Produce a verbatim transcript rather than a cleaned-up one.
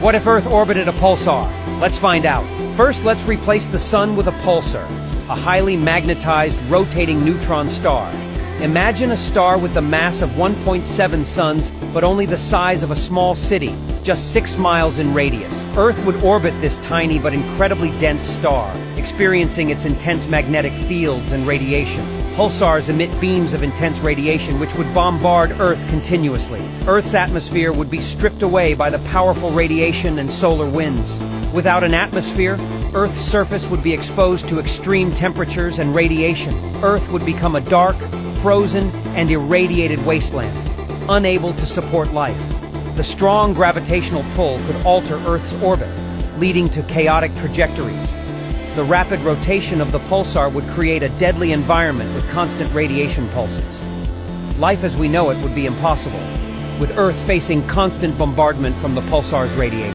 What if Earth orbited a pulsar? Let's find out. First, let's replace the Sun with a pulsar, a highly magnetized, rotating neutron star. Imagine a star with the mass of one point seven suns, but only the size of a small city, just six miles in radius. Earth would orbit this tiny but incredibly dense star, experiencing its intense magnetic fields and radiation. Pulsars emit beams of intense radiation which would bombard Earth continuously. Earth's atmosphere would be stripped away by the powerful radiation and solar winds. Without an atmosphere, Earth's surface would be exposed to extreme temperatures and radiation. Earth would become a dark, frozen, and irradiated wasteland, unable to support life. The strong gravitational pull could alter Earth's orbit, leading to chaotic trajectories. The rapid rotation of the pulsar would create a deadly environment with constant radiation pulses. Life as we know it would be impossible, with Earth facing constant bombardment from the pulsar's radiation.